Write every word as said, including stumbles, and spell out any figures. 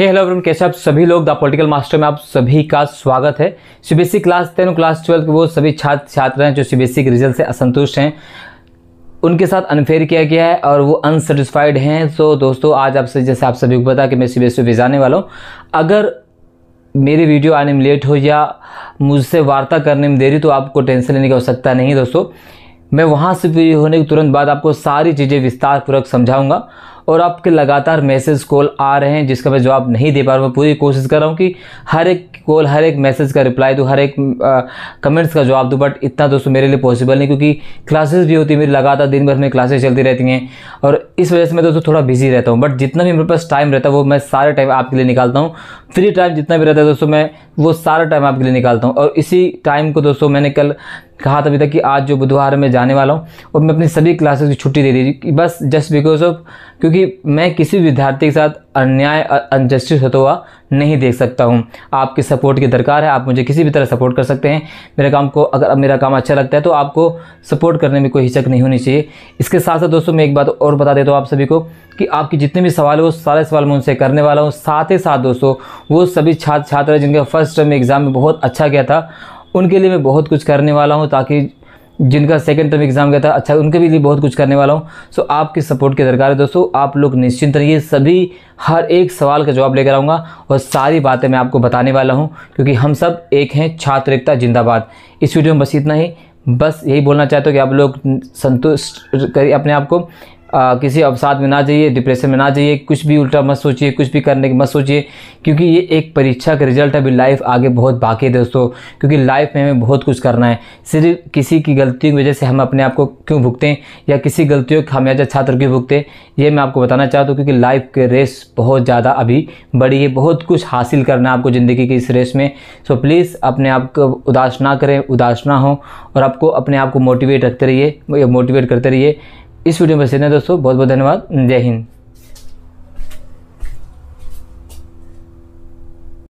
हे hello everyone, कैसे आप सभी लोग। द पॉलिटिकल मास्टर में आप सभी का स्वागत है। सीबीएसई क्लास टेन और क्लास ट्वेल्व के वो सभी छात्र छात्र हैं जो सीबीएसई के रिजल्ट से असंतुष्ट हैं, उनके साथ अनफेयर किया गया है और वो अनसेटिस्फाइड हैं। तो दोस्तों, आज आपसे, जैसे आप सभी को पता कि मैं सीबीएसई ऑफिस आने वाला हूँ, अगर मेरी वीडियो आने में लेट हो या मुझसे वार्ता करने में देरी, तो आपको टेंशन लेने की आवश्यकता नहीं है। दोस्तों, मैं वहाँ से फ्री होने के तुरंत बाद आपको सारी चीज़ें विस्तारपूर्वक समझाऊंगा और आपके लगातार मैसेज कॉल आ रहे हैं जिसका मैं जवाब नहीं दे पा रहा हूँ। मैं पूरी कोशिश कर रहा हूँ कि हर एक कॉल, हर एक मैसेज का रिप्लाई दूँ, हर एक कमेंट्स का जवाब दूँ, बट इतना दोस्तों मेरे लिए पॉसिबल नहीं, क्योंकि क्लासेस भी होती है मेरी, लगातार दिन भर में क्लासेस चलती रहती हैं और इस वजह से मैं दोस्तों थोड़ा बिजी रहता हूँ। बट जितना भी मेरे पास टाइम रहता है वो मैं सारा टाइम आपके लिए निकालता हूँ। फ्री टाइम जितना भी रहता है दोस्तों, मैं वो सारा टाइम आपके लिए निकालता हूँ। और इसी टाइम को दोस्तों मैंने कल कहा तभी तक कि आज जो बुधवार में जाने वाला हूँ और मैं अपनी सभी क्लासेस की छुट्टी दे दी, बस जस्ट बिकॉज ऑफ, क्योंकि मैं किसी विद्यार्थी के साथ अन्याय अनजस्टिस होता हुआ नहीं देख सकता हूँ। आपके सपोर्ट की दरकार है। आप मुझे किसी भी तरह सपोर्ट कर सकते हैं। मेरे काम को, अगर मेरा काम अच्छा लगता है तो आपको सपोर्ट करने में कोई हिचक नहीं होनी चाहिए। इसके साथ साथ दोस्तों मैं एक बात और बता देता हूँ आप सभी को कि आपके जितने भी सवाल है वो सारे सवाल मैं उनसे करने वाला हूँ। साथ ही साथ दोस्तों वो सभी छात्र छात्र जिनका फर्स्ट टर्म एग्ज़ाम में बहुत अच्छा गया था, उनके लिए मैं बहुत कुछ करने वाला हूँ, ताकि जिनका सेकंड टर्म एग्ज़ाम गया था अच्छा, उनके भी लिए बहुत कुछ करने वाला हूँ। सो आपकी सपोर्ट की दरकार है दोस्तों। आप लोग निश्चिंत रहिए, सभी हर एक सवाल का जवाब लेकर आऊँगा और सारी बातें मैं आपको बताने वाला हूँ, क्योंकि हम सब एक हैं। छात्र एकता जिंदाबाद। इस वीडियो में बस इतना ही। बस यही बोलना चाहता हूँ कि आप लोग संतुष्ट करिए अपने आप को, आ, किसी अवसाद में ना जाइए, डिप्रेशन में ना जाइए, कुछ भी उल्टा मत सोचिए, कुछ भी करने की मत सोचिए, क्योंकि ये एक परीक्षा का रिजल्ट है। अभी लाइफ आगे बहुत बाकी है दोस्तों, क्योंकि लाइफ में हमें बहुत कुछ करना है। सिर्फ किसी की गलतियों की वजह से हम अपने आप को क्यों भुगते हैं या किसी गलतियों का खामियाजा छात्र क्यों भुगते हैं, ये मैं आपको बताना चाहता हूँ, क्योंकि लाइफ के रेस बहुत ज़्यादा अभी बड़ी है। बहुत कुछ हासिल करना है आपको ज़िंदगी की इस रेस में। सो प्लीज़ अपने आप को उदास ना करें, उदास ना हो, और आपको अपने आप को मोटिवेट रखते रहिए, मोटिवेट करते रहिए। इस वीडियो में बस इतना दोस्तों। बहुत बहुत धन्यवाद। जय हिंद।